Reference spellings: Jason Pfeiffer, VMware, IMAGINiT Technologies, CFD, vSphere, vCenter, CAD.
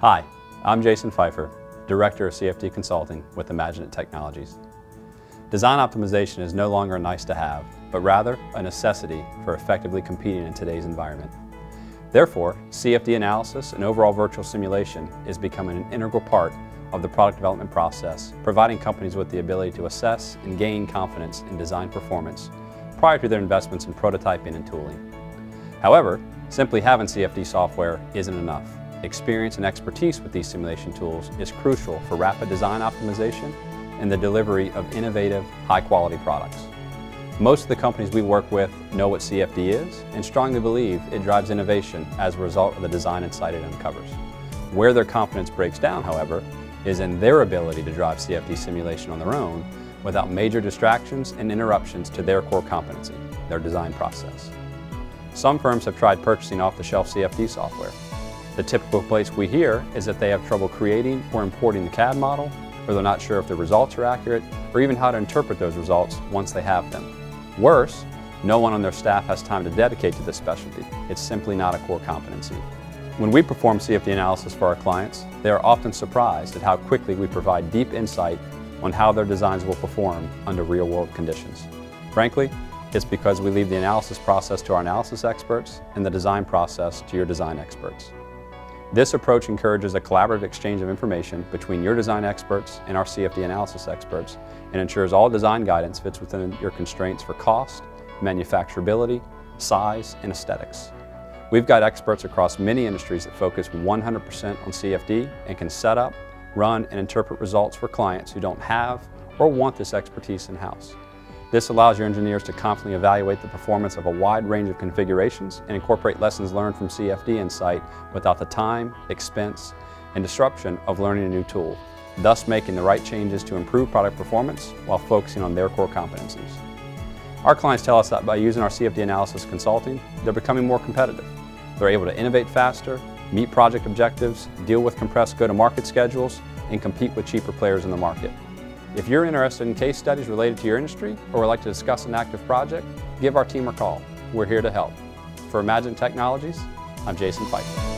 Hi, I'm Jason Pfeiffer, Director of CFD Consulting with IMAGINiT Technologies. Design optimization is no longer a nice to have, but rather a necessity for effectively competing in today's environment. Therefore, CFD analysis and overall virtual simulation is becoming an integral part of the product development process, providing companies with the ability to assess and gain confidence in design performance prior to their investments in prototyping and tooling. However, simply having CFD software isn't enough. Experience and expertise with these simulation tools is crucial for rapid design optimization and the delivery of innovative, high-quality products. Most of the companies we work with know what CFD is and strongly believe it drives innovation as a result of the design insight it uncovers. Where their confidence breaks down, however, is in their ability to drive CFD simulation on their own without major distractions and interruptions to their core competency, their design process. Some firms have tried purchasing off-the-shelf CFD software. The typical place we hear is that they have trouble creating or importing the CAD model, or they're not sure if the results are accurate, or even how to interpret those results once they have them. Worse, no one on their staff has time to dedicate to this specialty. It's simply not a core competency. When we perform CFD analysis for our clients, they are often surprised at how quickly we provide deep insight on how their designs will perform under real-world conditions. Frankly, it's because we leave the analysis process to our analysis experts and the design process to your design experts. This approach encourages a collaborative exchange of information between your design experts and our CFD analysis experts and ensures all design guidance fits within your constraints for cost, manufacturability, size, and aesthetics. We've got experts across many industries that focus 100% on CFD and can set up, run, and interpret results for clients who don't have or want this expertise in-house. This allows your engineers to confidently evaluate the performance of a wide range of configurations and incorporate lessons learned from CFD insight without the time, expense, and disruption of learning a new tool, thus making the right changes to improve product performance while focusing on their core competencies. Our clients tell us that by using our CFD analysis consulting, they're becoming more competitive. They're able to innovate faster, meet project objectives, deal with compressed go-to-market schedules, and compete with cheaper players in the market. If you're interested in case studies related to your industry or would like to discuss an active project, give our team a call. We're here to help. For IMAGINiT Technologies, I'm Jason Pfeiffer.